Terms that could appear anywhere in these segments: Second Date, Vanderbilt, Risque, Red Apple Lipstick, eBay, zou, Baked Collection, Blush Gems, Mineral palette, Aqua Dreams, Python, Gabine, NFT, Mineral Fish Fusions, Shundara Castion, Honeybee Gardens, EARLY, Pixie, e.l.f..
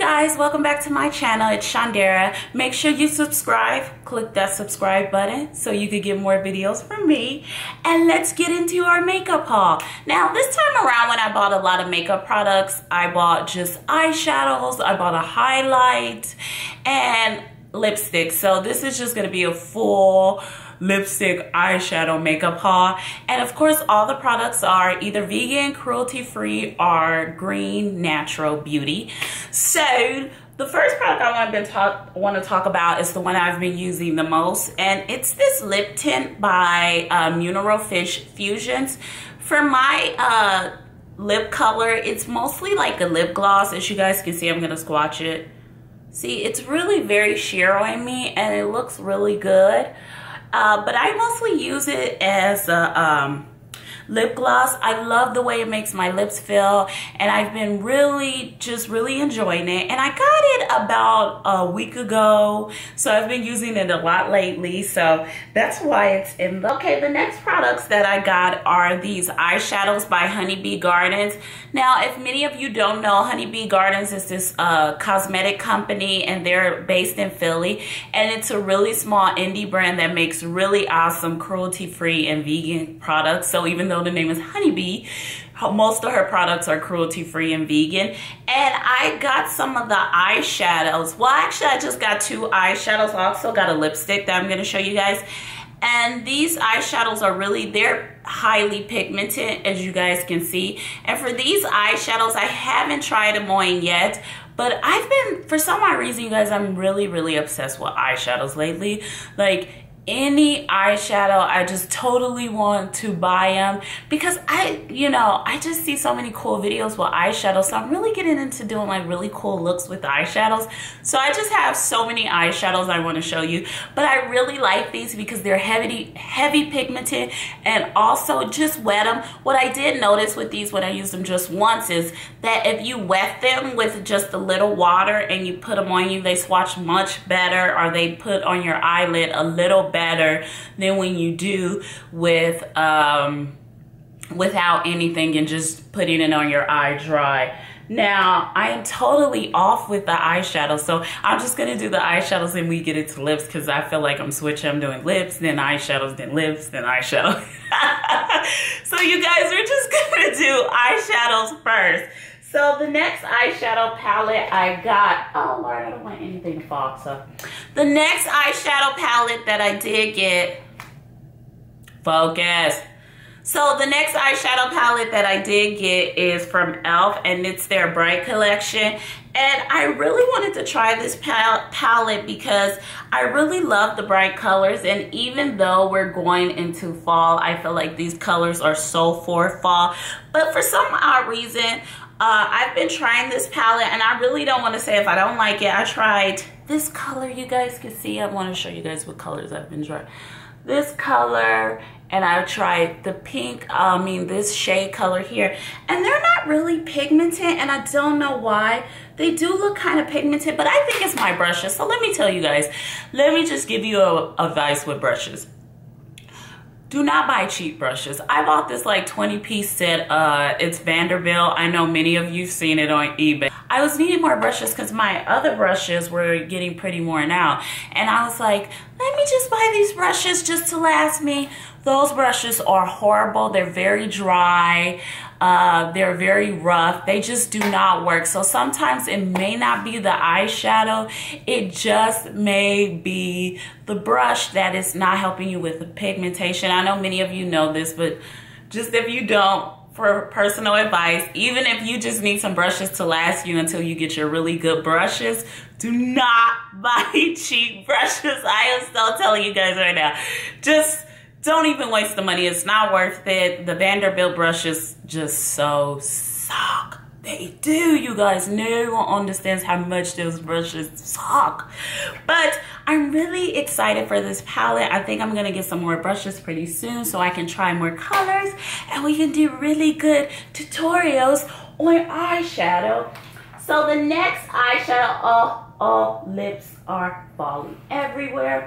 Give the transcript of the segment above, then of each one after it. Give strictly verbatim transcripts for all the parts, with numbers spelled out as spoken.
guys, welcome back to my channel. It's Shandera. Make sure you subscribe, click that subscribe button so you could get more videos from me. And let's get into our makeup haul. Now this time around, when I bought a lot of makeup products, I bought just eyeshadows, I bought a highlight and lipstick. So this is just going to be a full lipstick, eyeshadow, makeup haul. And of course all the products are either vegan, cruelty free, or green natural beauty. So the first product I want to talk want to talk about is the one I've been using the most, and it's this lip tint by uh, Mineral Fish Fusions. For my uh, lip color, it's mostly like a lip gloss. As you guys can see, I'm gonna swatch it. See, it's really very sheer on me and it looks really good. Uh, but I mostly use it as a um, lip gloss. I love the way it makes my lips feel, and I've been really, just really enjoying it. And I got it about a week ago, so I've been using it a lot lately, so that's why it's in the... Okay, the next products that I got are these eyeshadows by Honeybee Gardens. Now, if many of you don't know, Honeybee Gardens is this uh, cosmetic company, and they're based in Philly, and it's a really small indie brand that makes really awesome cruelty-free and vegan products. So even though the name is Honeybee, most of her products are cruelty free and vegan. And I got some of the eyeshadows. Well, actually I just got two eyeshadows. I also got a lipstick that I'm going to show you guys. And these eyeshadows are really, they're highly pigmented, as you guys can see. And for these eyeshadows, I haven't tried them on yet, but I've been, for some odd reason, you guys, I'm really, really obsessed with eyeshadows lately. Like, any eyeshadow, I just totally want to buy them because I, you know, I just see so many cool videos with eyeshadows. So I'm really getting into doing like really cool looks with eyeshadows. So I just have so many eyeshadows I want to show you, but I really like these because they're heavy, heavy pigmented, and also just wet them. What I did notice with these when I used them just once is that if you wet them with just a little water and you put them on you, they swatch much better, or they put on your eyelid a little better. better than when you do with um, without anything and just putting it on your eye dry. Now, I am totally off with the eyeshadow, so I'm just going to do the eyeshadows and we get into lips because I feel like I'm switching. I'm doing lips, then eyeshadows, then lips, then eyeshadow. So you guys, we're just going to do eyeshadows first. So the next eyeshadow palette I got, oh Lord, I don't want anything to fall, so. The next eyeshadow palette that I did get, focus. So the next eyeshadow palette that I did get is from e l f and it's their Bright Collection. And I really wanted to try this pal palette because I really love the bright colors. And even though we're going into fall, I feel like these colors are so for fall. But for some odd reason, Uh, I've been trying this palette, and I really don't want to say if I don't like it. I tried this color, you guys can see. I want to show you guys what colors I've been trying. This color, and I tried the pink, I mean this shade color here. And they're not really pigmented, and I don't know why. They do look kind of pigmented, but I think it's my brushes. So let me tell you guys. Let me just give you a, advice with brushes. Do not buy cheap brushes. I bought this like twenty piece set, uh, it's Vanderbilt. I know many of you've seen it on eBay. I was needing more brushes because my other brushes were getting pretty worn out. And I was like, let me just buy these brushes just to last me. Those brushes are horrible. They're very dry. Uh, they're very rough. They just do not work. So sometimes it may not be the eyeshadow. It just may be the brush that is not helping you with the pigmentation. I know many of you know this, but just if you don't, for personal advice, even if you just need some brushes to last you until you get your really good brushes, do not buy cheap brushes. I am still telling you guys right now. Just... don't even waste the money. It's not worth it. The Vanderbilt brushes just so suck. They do, you guys. No one understands how much those brushes suck. But I'm really excited for this palette. I think I'm going to get some more brushes pretty soon so I can try more colors. And we can do really good tutorials on eyeshadow. So the next eyeshadow, all, all lips are falling everywhere.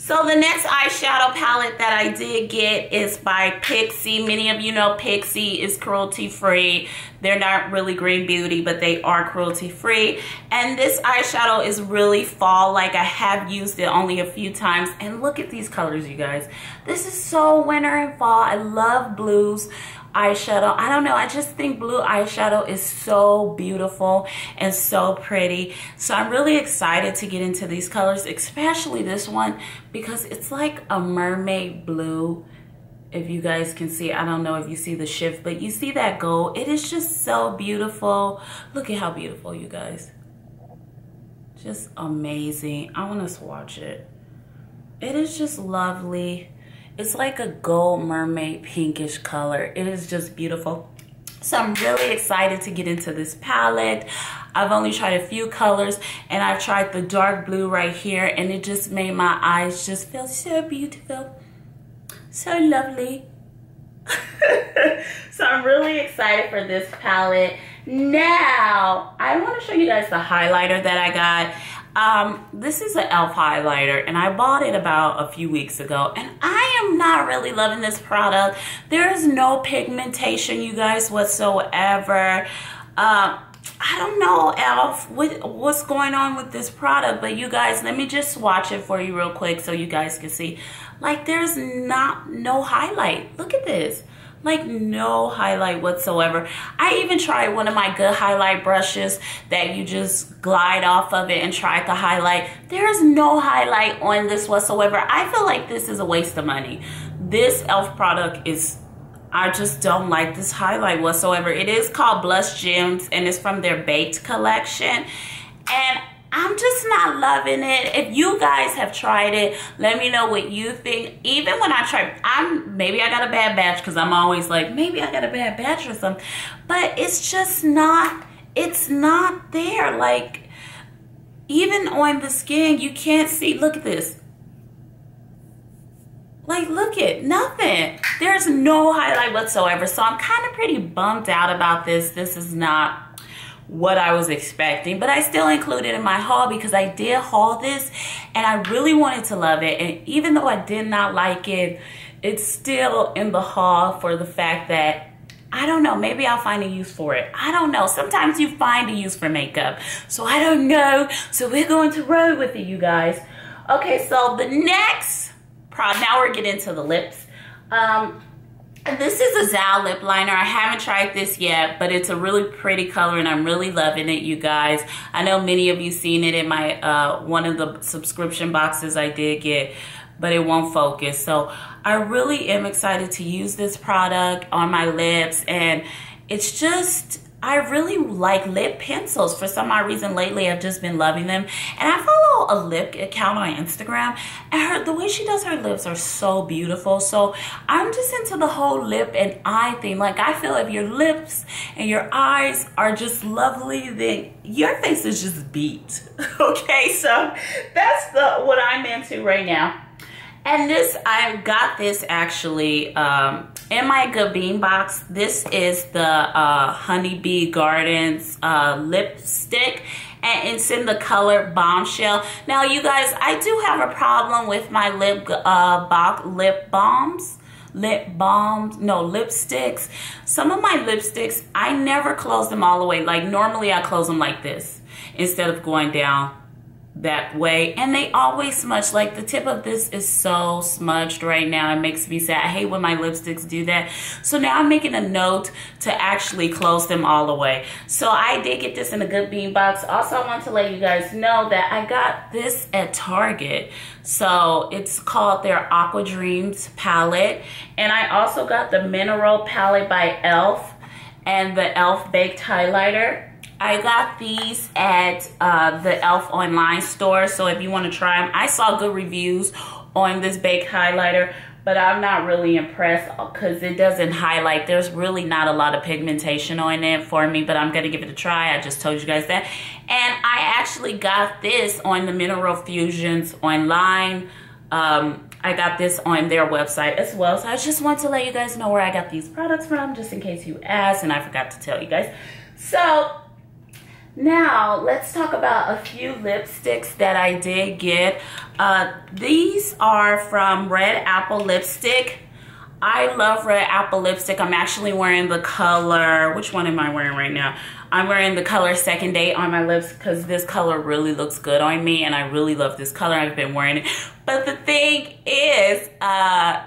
So the next eyeshadow palette that I did get is by Pixie. Many of you know Pixie is cruelty free. They're not really green beauty, but they are cruelty free. And this eyeshadow is really fall like. I have used it only a few times. And look at these colors, you guys. This is so winter and fall. I love blues eyeshadow. I don't know, I just think blue eyeshadow is so beautiful and so pretty. So I'm really excited to get into these colors, especially this one, because it's like a mermaid blue. If you guys can see, I don't know if you see the shift, but you see that gold. It is just so beautiful. Look at how beautiful, you guys. Just amazing. I want to swatch it. It is just lovely. It's like a gold mermaid pinkish color. It is just beautiful. So I'm really excited to get into this palette. I've only tried a few colors, and I've tried the dark blue right here, and it just made my eyes just feel so beautiful, so lovely. So I'm really excited for this palette. Now, I want to show you guys the highlighter that I got. Um, this is an e l f highlighter, and I bought it about a few weeks ago, and I am not really loving this product. There is no pigmentation, you guys, whatsoever. Uh, I don't know, e l f, what, what's going on with this product, but you guys, let me just swatch it for you real quick so you guys can see. Like, there's not no highlight. Look at this. Like, no highlight whatsoever. I even tried one of my good highlight brushes that you just glide off of it and try to highlight. There is no highlight on this whatsoever. I feel like this is a waste of money. This e l f product is, I just don't like this highlight whatsoever. It is called Blush Gems, and it's from their Baked Collection. And I'm just not loving it. If you guys have tried it, let me know what you think. Even when I try, I'm maybe I got a bad batch, because I'm always like, maybe I got a bad batch or something. But it's just not, it's not there. Like, even on the skin, you can't see. Look at this. Like, look at nothing. There's no highlight whatsoever. So I'm kind of pretty bummed out about this. This is not what I was expecting, but I still included it in my haul because I did haul this and I really wanted to love it. And even though I did not like it, it's still in the haul for the fact that I don't know, maybe I'll find a use for it. I don't know. Sometimes you find a use for makeup. So I don't know. So we're going to roll with it, you guys. Okay, so the next product, now we're getting to the lips. Um, This is a Zou lip liner. I haven't tried this yet, but it's a really pretty color and I'm really loving it, you guys. I know many of you seen it in my uh, one of the subscription boxes I did get, but it won't focus. So I really am excited to use this product on my lips, and it's just, I really like lip pencils. For some odd reason lately, I've just been loving them. And I follow a lip account on Instagram, and her, the way she does her lips are so beautiful. So I'm just into the whole lip and eye thing. Like, I feel if your lips and your eyes are just lovely, then your face is just beat. Okay, so that's the what I'm into right now. And this, I got this actually um, in my Gabine box. This is the uh, Honeybee Gardens uh, lipstick, and it's in the color Bombshell. Now, you guys, I do have a problem with my lip uh, box, lip balms. lip balms no lipsticks. Some of my lipsticks, I never close them all the way. Like, normally I close them like this instead of going down that way, and they always smudge. Like, the tip of this is so smudged right now. It makes me sad. I hate when my lipsticks do that. So now I'm making a note to actually close them all the way. So I did get this in a good bean box. Also, I want to let you guys know that I got this at Target. So it's called their Aqua Dreams palette, and I also got the Mineral palette by e l f and the e l f baked highlighter. I got these at uh, the e l f online store, so if you want to try them. I saw good reviews on this baked highlighter, but I'm not really impressed because it doesn't highlight. There's really not a lot of pigmentation on it for me, but I'm going to give it a try. I just told you guys that. And I actually got this on the Mineral Fusions online. Um, I got this on their website as well, so I just want to let you guys know where I got these products from, just in case you asked and I forgot to tell you guys. So Now, let's talk about a few lipsticks that I did get. Uh, these are from Red Apple Lipstick. I love Red Apple Lipstick. I'm actually wearing the color, which one am I wearing right now? I'm wearing the color Second Date on my lips because this color really looks good on me and I really love this color. I've been wearing it. But the thing is, uh,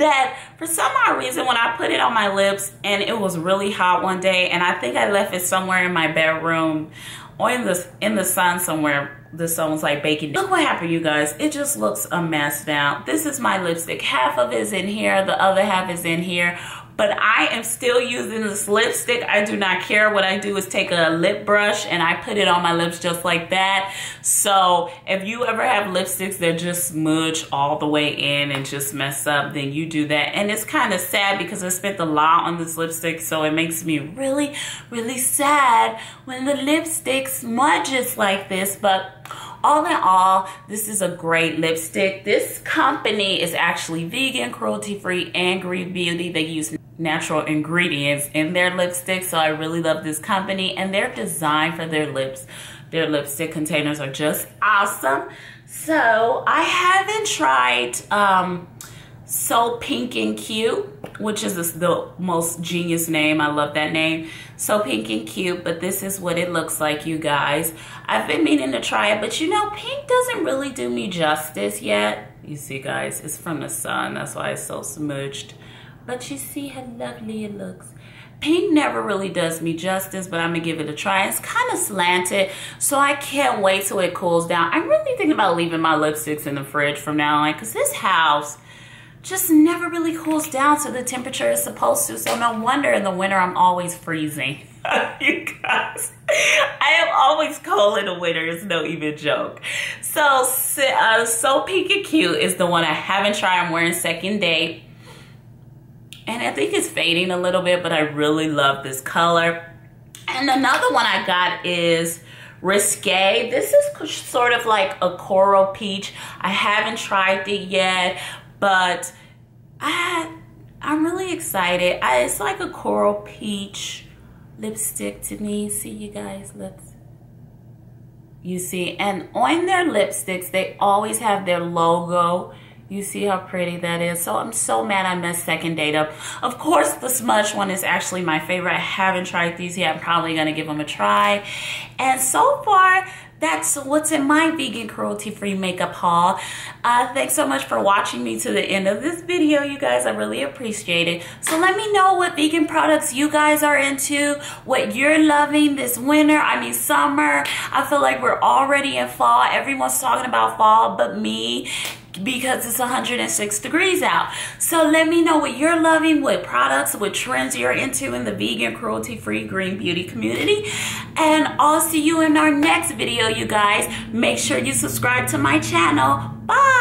that for some odd reason when I put it on my lips and it was really hot one day and I think I left it somewhere in my bedroom or in the, in the sun somewhere. The sun was like baking. Look what happened, you guys. It just looks a mess now. This is my lipstick. Half of it is in here. The other half is in here. But I am still using this lipstick. I do not care. What I do is take a lip brush and I put it on my lips just like that. So if you ever have lipsticks that just smudge all the way in and just mess up, then you do that. And it's kind of sad because I spent a lot on this lipstick. So it makes me really, really sad when the lipstick smudges like this. But all in all, this is a great lipstick. This company is actually vegan, cruelty-free, and green beauty. They use natural ingredients in their lipstick, so I really love this company. And their design for their lips, their lipstick containers are just awesome. So I haven't tried um, So Pink and Cute, which is the most genius name. I love that name. So Pink and Cute, but this is what it looks like, you guys. I've been meaning to try it, but you know, pink doesn't really do me justice yet. You see, guys, it's from the sun. That's why it's so smudged. But you see how lovely it looks. Pink never really does me justice, but I'm gonna give it a try. It's kind of slanted, so I can't wait till it cools down. I'm really thinking about leaving my lipsticks in the fridge from now on, because this house just never really cools down to the temperature it's supposed to. So no wonder in the winter I'm always freezing. You guys, I am always cold in the winter. It's no even joke. So, uh, So Pink and Cute is the one I haven't tried. I'm wearing Second Date. And I think it's fading a little bit, but I really love this color. And another one I got is Risque. This is sort of like a coral peach. I haven't tried it yet, but I, I'm really excited. I, it's like a coral peach lipstick to me. See, you guys, let's, you see, and on their lipsticks, they always have their logo. You see how pretty that is. So I'm so mad I messed Second Date up. Of course, the smudge one is actually my favorite. I haven't tried these yet. I'm probably gonna give them a try. And so far, that's what's in my vegan cruelty-free makeup haul. Uh, thanks so much for watching me to the end of this video, you guys. I really appreciate it. So let me know what vegan products you guys are into, what you're loving this winter, I mean summer. I feel like we're already in fall. Everyone's talking about fall but me, because it's one hundred six degrees out. So let me know what you're loving, what products, what trends you're into in the vegan, cruelty-free, green beauty community. And I'll see you in our next video, you guys. Make sure you subscribe to my channel. Bye!